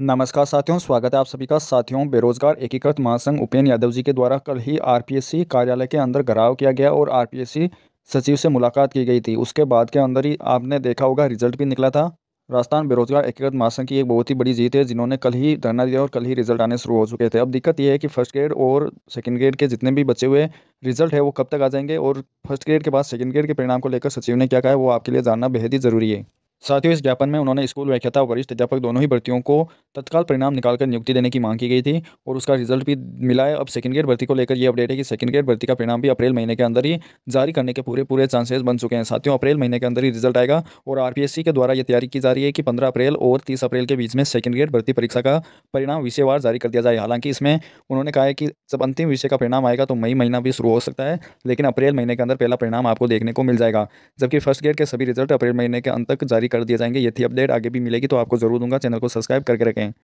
नमस्कार साथियों, स्वागत है आप सभी का। साथियों, बेरोजगार एकीकृत महासंघ उपेन यादव जी के द्वारा कल ही आरपीएससी कार्यालय के अंदर घेराव किया गया और आरपीएससी सचिव से मुलाकात की गई थी। उसके बाद के अंदर ही आपने देखा होगा रिजल्ट भी निकला था। राजस्थान बेरोजगार एकीकृत महासंघ की एक बहुत ही बड़ी जीत है, जिन्होंने कल ही धरना दिया और कल ही रिजल्ट आने शुरू हो चुके थे। अब दिक्कत यह है कि फर्स्ट ग्रेड और सेकंड ग्रेड के जितने भी बचे हुए रिजल्ट है वो कब तक आ जाएंगे और फर्स्ट ग्रेड के बाद सेकंड ग्रेड के परिणाम को लेकर सचिव ने क्या कहा है वो आपके लिए जानना बेहद ही जरूरी है। साथियों, इस ज्ञापन में उन्होंने स्कूल व्याख्याता वरिष्ठ अध्यापक दोनों ही भर्तियों को तत्काल परिणाम निकालकर नियुक्ति देने की मांग की गई थी और उसका रिजल्ट भी मिला है। अब सेकंड ग्रेड भर्ती को लेकर यह अपडेट है कि सेकंड ग्रेड भर्ती का परिणाम भी अप्रैल महीने के अंदर ही जारी करने के पूरे चांसेस बन चुके हैं। साथियों, अप्रैल महीने के अंदर ही रिजल्ट आएगा और आरपीएससी के द्वारा यह तैयारी की जा रही है कि 15 अप्रैल और 30 अप्रैल के बीच में सेकंड ग्रेड भर्ती परीक्षा का परिणाम विषयवार जारी कर दिया जाए। हालांकि इसमें उन्होंने कहा है कि जब अंतिम विषय का परिणाम आएगा तो मई महीना भी शुरू हो सकता है, लेकिन अप्रैल महीने के अंदर पहला परिणाम आपको देखने को मिल जाएगा, जबकि फर्स्ट ग्रेड के सभी रिजल्ट अप्रैल महीने के अंत तक जारी कर दिए जाएंगे। ये थी अपडेट, आगे भी मिलेगी तो आपको जरूर दूंगा। चैनल को सब्सक्राइब करके रखें।